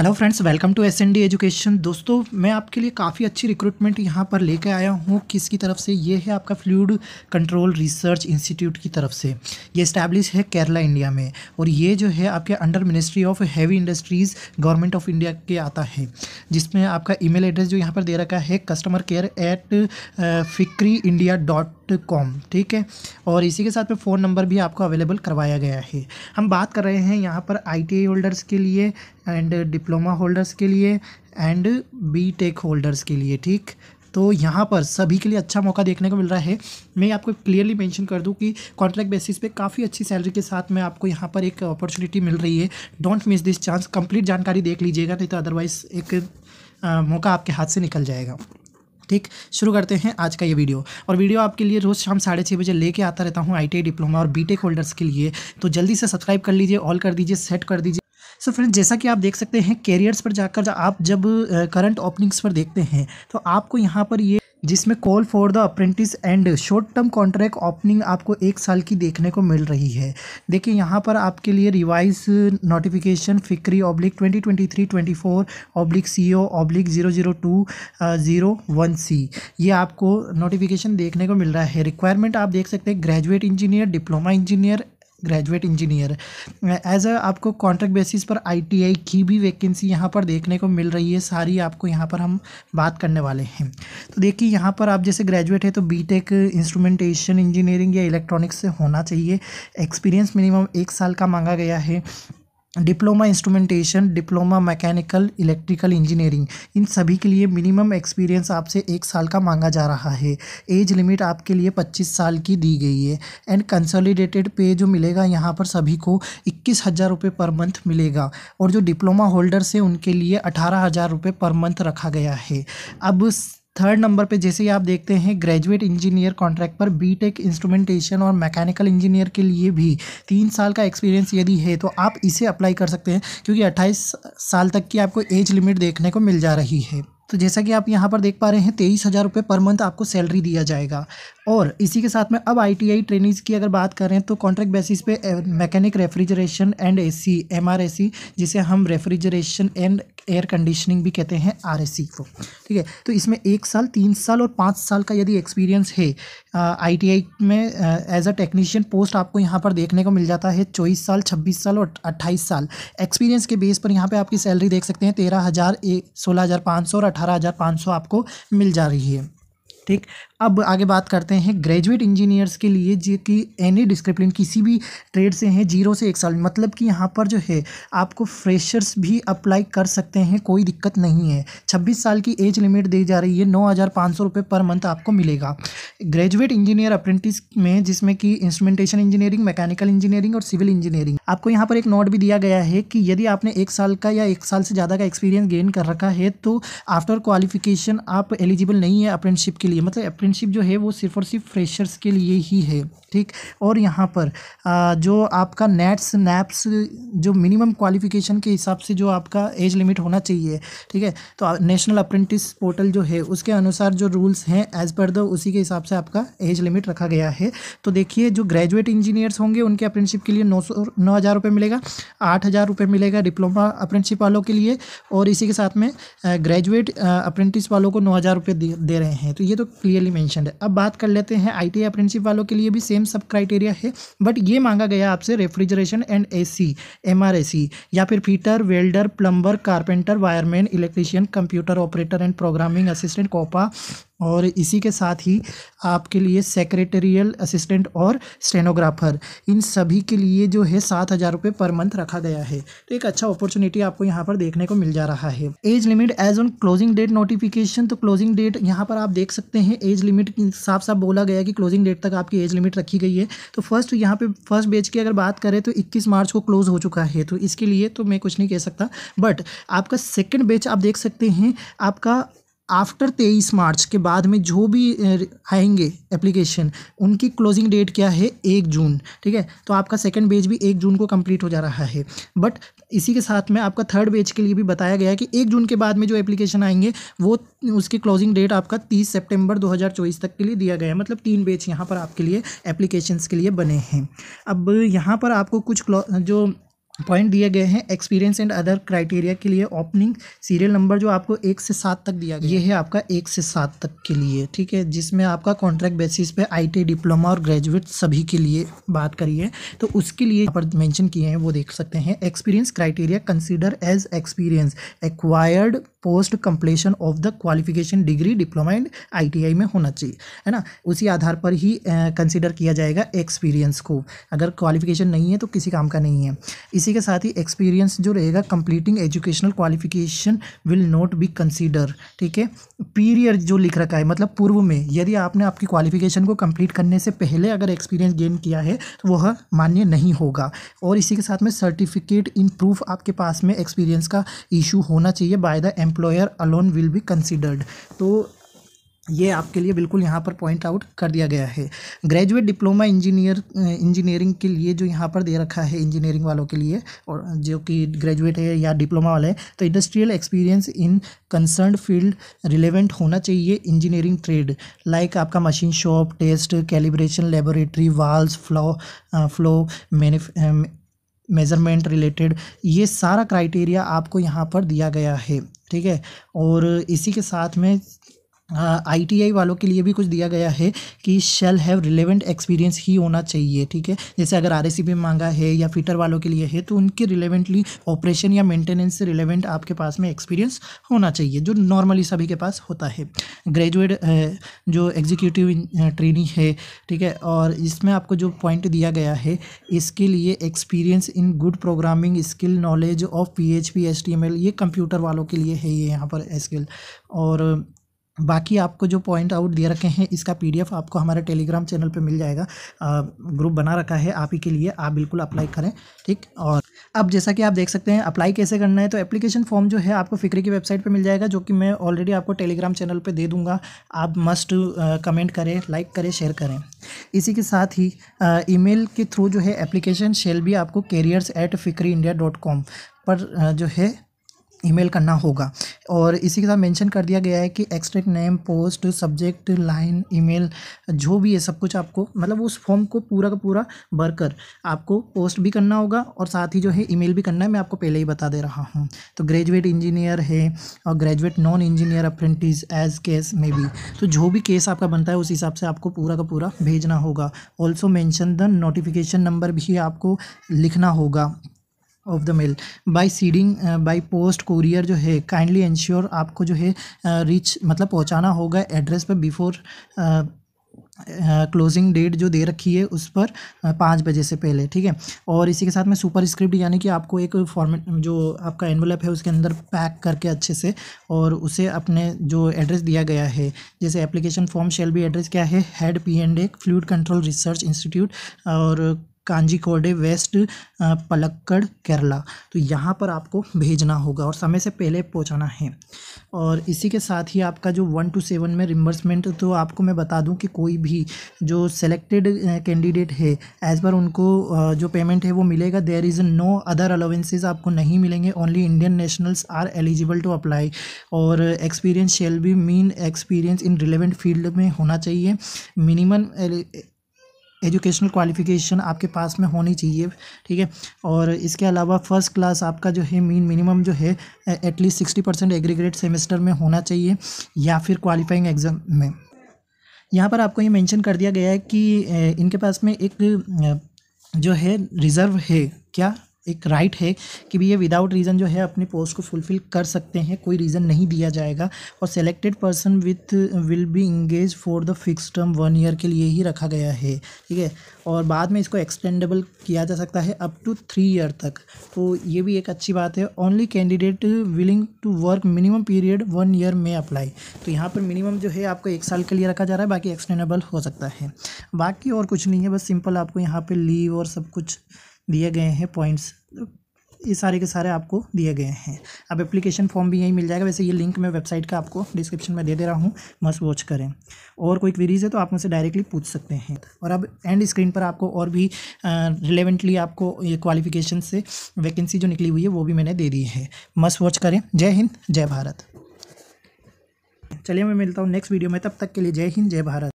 Hello friends, welcome to SND education. दोस्तों, मैं आपके लिए काफ़ी अच्छी रिक्रूटमेंट यहाँ पर लेकर आया हूँ। किसकी तरफ से? ये है आपका फ्लूइड कंट्रोल रिसर्च इंस्टीट्यूट की तरफ से। ये इस्टेब्लिश है केरला, इंडिया में, और ये जो है आपके under ministry of heavy industries, government of India के आता है। जिसमें आपका ईमेल एड्रेस जो यहाँ पर दे रखा है customercare@fikriindia.com, ठीक है। और इसी के साथ में फ़ोन नंबर भी आपको अवेलेबल करवाया गया है। हम बात कर रहे हैं यहाँ पर ITI होल्डर्स के लिए एंड डिप्लोमा होल्डर्स के लिए एंड BTech होल्डर्स के लिए, ठीक। तो यहाँ पर सभी के लिए अच्छा मौका देखने को मिल रहा है। मैं आपको क्लियरली मेंशन कर दूँ कि कॉन्ट्रैक्ट बेसिस पे काफ़ी अच्छी सैलरी के साथ में आपको यहाँ पर एक अपॉर्चुनिटी मिल रही है। Don't miss this chance. Complete जानकारी देख लीजिएगा, नहीं तो अदरवाइज़ एक मौका आपके हाथ से निकल जाएगा, ठीक। शुरू करते हैं आज का ये वीडियो। और वीडियो आपके लिए रोज़ शाम 6:30 बजे लेके आता रहता हूँ ITI, डिप्लोमा और BTech होल्डर्स के लिए। तो जल्दी से सब्सक्राइब कर लीजिए, ऑल कर दीजिए, सेट कर दीजिए। सो फ्रेंड्स, जैसा कि आप देख सकते हैं, कैरियर्स पर जाकर आप जब करंट ओपनिंग्स पर देखते हैं तो आपको यहाँ पर ये जिसमें call for the apprentice and short term contract opening आपको 1 साल की देखने को मिल रही है। देखिए यहाँ पर आपके लिए रिवाइज नोटिफिकेशन FIKRI/2023-24/CO/00201C ये आपको नोटिफिकेशन देखने को मिल रहा है। रिक्वायरमेंट आप देख सकते हैं, graduate engineer, diploma engineer, graduate engineer. As a आपको कॉन्ट्रैक्ट बेसिस पर ITI की भी वैकेंसी यहाँ पर देखने को मिल रही है। सारी आपको यहाँ पर हम बात करने वाले हैं। तो देखिए यहाँ पर आप जैसे ग्रेजुएट है तो BTech इंस्ट्रूमेंटेशन इंजीनियरिंग या इलेक्ट्रॉनिक्स से होना चाहिए। एक्सपीरियंस मिनिमम 1 साल का मांगा गया है। Diploma instrumentation, diploma mechanical, electrical engineering, इन सभी के लिए मिनिमम एक्सपीरियंस आपसे 1 साल का मांगा जा रहा है। एज लिमिट आपके लिए 25 साल की दी गई है। एंड कंसोलिडेटेड पे जो मिलेगा यहाँ पर सभी को 21,000 रुपये पर मंथ मिलेगा। और जो डिप्लोमा होल्डर्स है उनके लिए 18,000 रुपये पर मंथ रखा गया है। अब थर्ड नंबर पे जैसे ही आप देखते हैं, ग्रेजुएट इंजीनियर कॉन्ट्रैक्ट पर BTech इंस्ट्रूमेंटेशन और मैकेनिकल इंजीनियर के लिए भी 3 साल का एक्सपीरियंस यदि है तो आप इसे अप्लाई कर सकते हैं, क्योंकि 28 साल तक की आपको एज लिमिट देखने को मिल जा रही है। तो जैसा कि आप यहाँ पर देख पा रहे हैं, 23,000 रुपये पर मंथ आपको सैलरी दिया जाएगा। और इसी के साथ में अब ITI ट्रेनिज की अगर बात करें तो कॉन्ट्रैक्ट बेसिस पे mechanic refrigeration and AC MRAC, जिसे हम रेफ्रिजरेशन एंड एयर कंडीशनिंग भी कहते हैं, RAC को, ठीक है। तो इसमें 1 साल, 3 साल और 5 साल का यदि एक्सपीरियंस है ITI में एज अ टेक्नीशियन पोस्ट आपको यहाँ पर देखने को मिल जाता है। 24 साल, 26 साल और 28 साल एक्सपीरियंस के बेस पर यहाँ पर आपकी सैलरी देख सकते हैं 13,000, 16,500 और 18,500 आपको मिल जा रही है, ठीक। अब आगे बात करते हैं ग्रेजुएट इंजीनियर्स के लिए, जो कि एनी डिसिप्लिन किसी भी ट्रेड से हैं, 0 से 1 साल। मतलब कि यहाँ पर जो है आपको फ्रेशर्स भी अप्लाई कर सकते हैं, कोई दिक्कत नहीं है। 26 साल की एज लिमिट दी जा रही है। 9,500 रुपये पर मंथ आपको मिलेगा। ग्रेजुएट इंजीनियर अप्रेंटिस में, जिसमें कि इंस्ट्रूमेंटेशन इंजीनियरिंग, मैकेनिकल इंजीनियरिंग और सिविल इंजीनियरिंग, आपको यहाँ पर एक नोट भी दिया गया है कि यदि आपने 1 साल का या 1 साल से ज़्यादा का एक्सपीरियंस गेन कर रखा है तो आफ्टर क्वालिफिकेशन आप एलिजिबल नहीं है अप्रेंटिसशिप के लिए। मतलब अप्रेंटिसशिप जो है वो सिर्फ और सिर्फ फ्रेशर्स के लिए ही है, ठीक। और यहाँ पर जो आपका नेट्स नैप्स जो मिनिमम क्वालिफिकेशन के हिसाब से जो आपका एज लिमिट होना चाहिए, ठीक है, तो नेशनल अप्रेंटिस पोर्टल जो है उसके अनुसार जो रूल्स हैं एज पर द उसी के हिसाब से आपका एज लिमिट रखा गया है। तो देखिए, जो ग्रेजुएट इंजीनियर्स होंगे उनके अप्रेंटिसशिप के लिए 9,000 रुपये मिलेगा, 8,000 रुपये मिलेगा डिप्लोमा अप्रेंटिसशिप वालों के लिए, और इसी के साथ में ग्रेजुएट अप्रेंटिस वालों को 9,000 रुपये दे रहे हैं। तो ये तो क्लियरली मेंशनड है। अब बात कर लेते हैं ITI अप्रेंटिसशिप वालों के लिए भी सेम सब क्राइटेरिया है, बट ये मांगा गया आपसे रेफ्रिजरेशन एंड AC MRAC या फिर fitter, welder, plumber, carpenter, wireman, electrician, computer operator and programming assistant, COPA, और इसी के साथ ही आपके लिए सेक्रेटेरियल असिस्टेंट और स्टेनोग्राफर, इन सभी के लिए जो है 7,000 रुपये पर मंथ रखा गया है। तो एक अच्छा अपॉर्चुनिटी आपको यहाँ पर देखने को मिल जा रहा है। Age limit age on closing date notification, तो क्लोजिंग डेट यहाँ पर आप देख सकते हैं, एज लिमिट साफ साफ बोला गया कि क्लोजिंग डेट तक आपकी एज लिमिट रखी गई है। तो फर्स्ट यहाँ पर फर्स्ट बैच की अगर बात करें तो 21 मार्च को क्लोज हो चुका है, तो इसके लिए तो मैं कुछ नहीं कह सकता। बट आपका सेकेंड बैच आप देख सकते हैं, आपका आफ्टर 23 मार्च के बाद में जो भी आएंगे एप्लीकेशन, उनकी क्लोजिंग डेट क्या है, 1 जून, ठीक है। तो आपका सेकंड बैच भी 1 जून को कंप्लीट हो जा रहा है। बट इसी के साथ में आपका थर्ड बैच के लिए भी बताया गया है कि 1 जून के बाद में जो एप्लीकेशन आएंगे वो उसकी क्लोजिंग डेट आपका 30 सितंबर 2024 तक के लिए दिया गया है। मतलब 3 बैच यहाँ पर आपके लिए एप्लीकेशंस के लिए बने हैं। अब यहाँ पर आपको कुछ जो पॉइंट दिए गए हैं एक्सपीरियंस एंड अदर क्राइटेरिया के लिए। ओपनिंग सीरियल नंबर जो आपको 1 से 7 तक दिया गया, ये है आपका 1 से 7 तक के लिए, ठीक है, जिसमें आपका कॉन्ट्रैक्ट बेसिस पे आईटी डिप्लोमा और ग्रेजुएट सभी के लिए बात करिए तो उसके लिए यहाँ पर मेंशन किए हैं, वो देख सकते हैं। Experience criteria consider as experience acquired post completion of the qualification degree diploma and ITI में होना चाहिए, है ना, उसी आधार पर ही कंसिडर किया जाएगा एक्सपीरियंस को। अगर क्वालिफिकेशन नहीं है तो किसी काम का नहीं है। इसी के साथ ही एक्सपीरियंस जो रहेगा completing educational qualification will not be consider, ठीक है। पीरियड जो लिख रखा है मतलब पूर्व में यदि आपने आपकी क्वालिफिकेशन को कंप्लीट करने से पहले अगर एक्सपीरियंस गेन किया है तो वह मान्य नहीं होगा। और इसी के साथ में सर्टिफिकेट इन प्रूफ आपके पास में एक्सपीरियंस का इशू होना चाहिए by the employer alone will be considered, तो ये आपके लिए बिल्कुल यहाँ पर पॉइंट आउट कर दिया गया है। ग्रेजुएट डिप्लोमा इंजीनियरिंग के लिए जो यहाँ पर दे रखा है इंजीनियरिंग वालों के लिए और जो कि ग्रेजुएट है या डिप्लोमा वाला है, तो industrial experience in concerned field relevant होना चाहिए इंजीनियरिंग ट्रेड लाइक आपका machine shop, test, calibration laboratory, valves, flow measurement related, ये सारा क्राइटेरिया आपको यहाँ पर दिया गया है, ठीक है। और इसी के साथ में आईटीआई वालों के लिए भी कुछ दिया गया है कि शैल हैव रिलेवेंट एक्सपीरियंस ही होना चाहिए, ठीक है। जैसे अगर आरएससीबी में मांगा है या फिटर वालों के लिए है तो उनके रिलेवेंटली ऑपरेशन या मेंटेनेंस से रिलेवेंट आपके पास में एक्सपीरियंस होना चाहिए जो नॉर्मली सभी के पास होता है। ग्रेजुएट जो एग्जीक्यूटिव ट्रेनी है, ठीक है, और इसमें आपको जो पॉइंट दिया गया है इसके लिए experience in good programming skill, knowledge of PHP, HTML, ये कंप्यूटर वालों के लिए है ये यहाँ पर स्किल। और बाकी आपको जो पॉइंट आउट दे रखे हैं इसका PDF आपको हमारे टेलीग्राम चैनल पे मिल जाएगा, ग्रुप बना रखा है आप ही के लिए, आप बिल्कुल अप्लाई करें, ठीक। और अब जैसा कि आप देख सकते हैं अप्लाई कैसे करना है, तो एप्लीकेशन फॉर्म जो है आपको फिक्री की वेबसाइट पे मिल जाएगा जो कि मैं ऑलरेडी आपको टेलीग्राम चैनल पर दे दूँगा, आप मस्ट कमेंट करें, लाइक करें, शेयर करें। इसी के साथ ही ईमेल के थ्रू जो है एप्लीकेशन शेल भी आपको careers@fikriindia.com पर जो है ईमेल करना होगा। और इसी के साथ मेंशन कर दिया गया है कि extract name, post, subject line, email, जो भी है सब कुछ आपको, मतलब उस फॉर्म को पूरा का पूरा भर कर आपको पोस्ट भी करना होगा और साथ ही जो है ईमेल भी करना है, मैं आपको पहले ही बता दे रहा हूँ। तो ग्रेजुएट इंजीनियर है और graduate non engineer apprentice as case may be, तो जो भी केस आपका बनता है उस हिसाब से आपको पूरा का पूरा भेजना होगा। Also mention the notification number भी आपको लिखना होगा of the mail by sending by post courier जो है काइंडली इंश्योर आपको जो है रीच मतलब पहुंचाना होगा एड्रेस पर बिफोर क्लोजिंग डेट जो दे रखी है उस पर 5 बजे से पहले, ठीक है। और इसी के साथ में सुपर स्क्रिप्ट यानी कि आपको एक फॉर्मेट जो आपका एनवलप है उसके अंदर पैक करके अच्छे से और उसे अपने जो एड्रेस दिया गया है, जैसे application form shall be address क्या है, head P&A fluid control research institute और कांजीकोडे वेस्ट पलक्कड़ केरला, तो यहाँ पर आपको भेजना होगा और समय से पहले पहुँचाना है। और इसी के साथ ही आपका जो 1 to 7 में रिम्बर्समेंट, तो आपको मैं बता दूं कि कोई भी जो सेलेक्टेड कैंडिडेट है एज़ पर उनको जो पेमेंट है वो मिलेगा। There is no other allowances आपको नहीं मिलेंगे, only Indian nationals are eligible to apply. और experience shall be mean experience in relevant field में होना चाहिए। मिनिमम एजुकेशनल क्वालिफिकेशन आपके पास में होनी चाहिए, ठीक है। और इसके अलावा फर्स्ट क्लास आपका जो है मिनिमम जो है एटलीस्ट 60% एग्रीगेट सेमेस्टर में होना चाहिए या फिर क्वालिफाइंग एग्ज़ाम में। यहाँ पर आपको ये मेंशन कर दिया गया है कि इनके पास में एक जो है रिज़र्व है, क्या एक राइट है कि भी ये विदाउट रीज़न जो है अपनी पोस्ट को फुलफ़िल कर सकते हैं, कोई रीज़न नहीं दिया जाएगा। और selected person with will be engage for the fix term 1 year के लिए ही रखा गया है, ठीक है। और बाद में इसको एक्सटेंडेबल किया जा सकता है अप टू 3 ईयर तक, तो ये भी एक अच्छी बात है। Only candidate willing to work minimum period 1 year में अप्लाई, तो यहाँ पर मिनिमम जो है आपको 1 साल के लिए रखा जा रहा है, बाकी एक्सटेंडेबल हो सकता है। बाकी और कुछ नहीं है, बस सिंपल आपको यहाँ पर लीव और सब कुछ दिए गए हैं पॉइंट्स, ये सारे के सारे आपको दिए गए हैं। अब एप्लीकेशन फॉर्म भी यहीं मिल जाएगा, वैसे ये लिंक मैं वेबसाइट का आपको डिस्क्रिप्शन में दे दे रहा हूँ, मस्ट वॉच करें। और कोई क्वेरीज है तो आप मुझसे डायरेक्टली पूछ सकते हैं। और अब एंड स्क्रीन पर आपको और भी रिलेवेंटली आपको ये क्वालिफिकेशन से वैकेंसी जो निकली हुई है वो भी मैंने दे दी है, मस्ट वॉच करें। जय हिंद, जय भारत। चलिए मैं मिलता हूँ नेक्स्ट वीडियो में, तब तक के लिए जय हिंद, जय भारत।